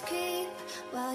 tears creep while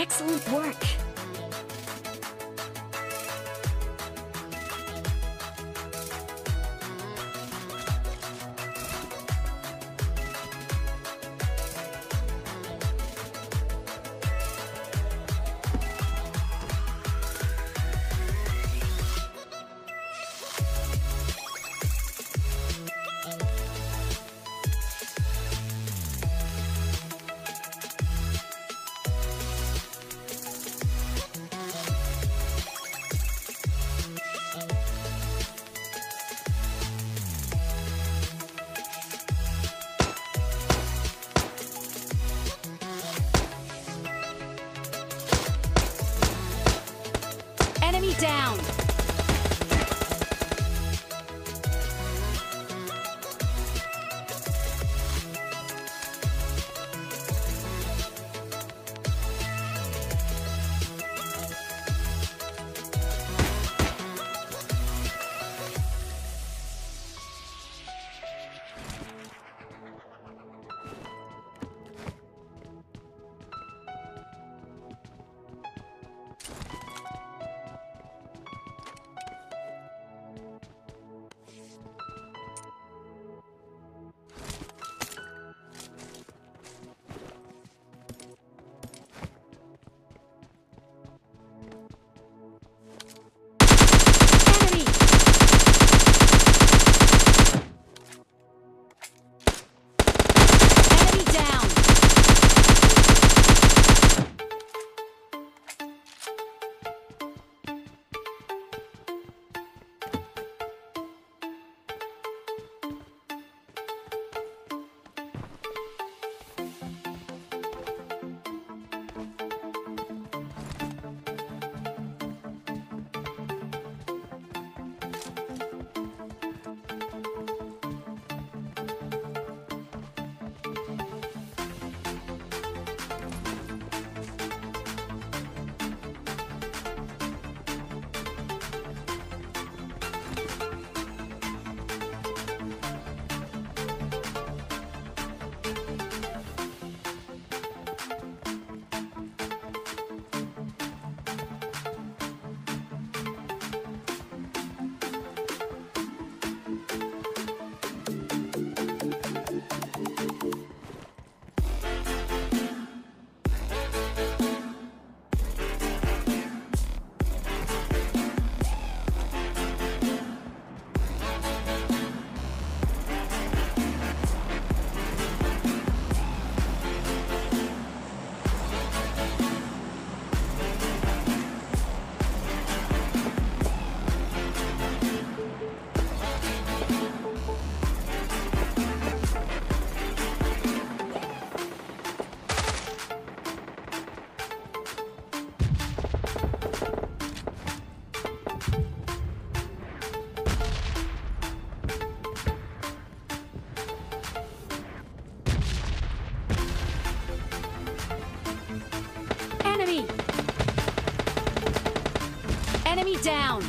Excellent work. Down. Enemy down.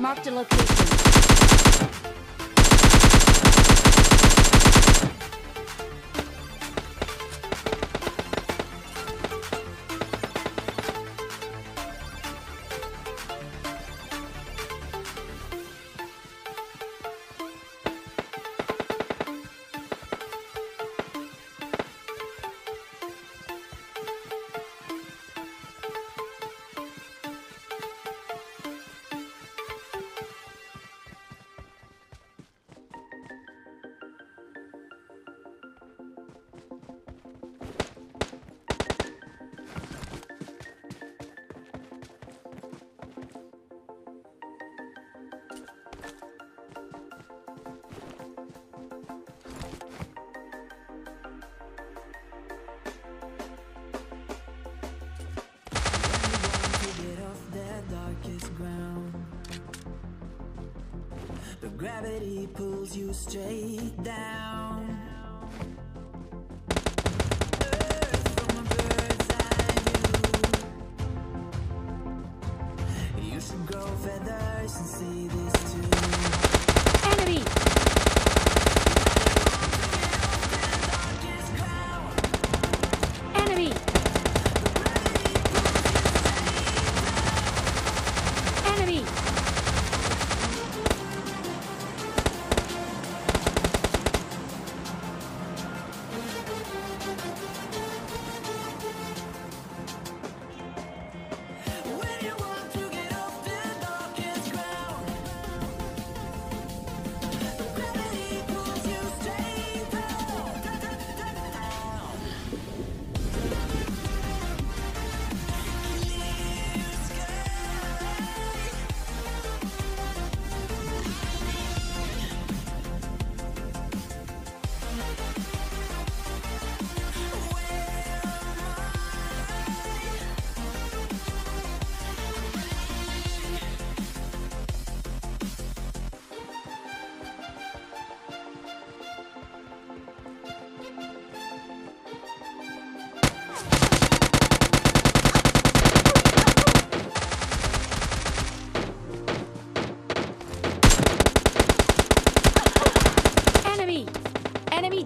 Marked a location. Gravity pulls you straight down.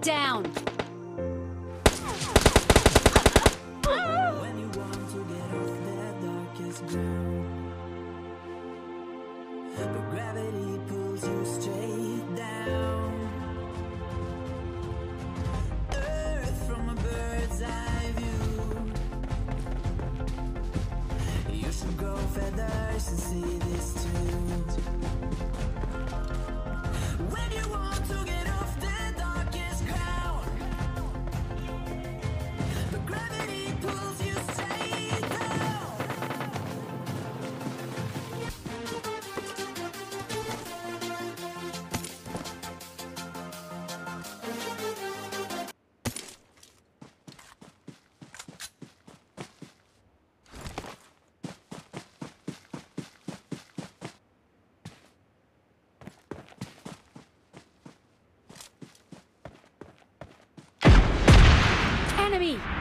Down. When you want to get off that darkest ground, but gravity pulls you straight down. Earth from a bird's eye view. You should grow feathers and see this too. When you want to get off that darkest ground. Enemy!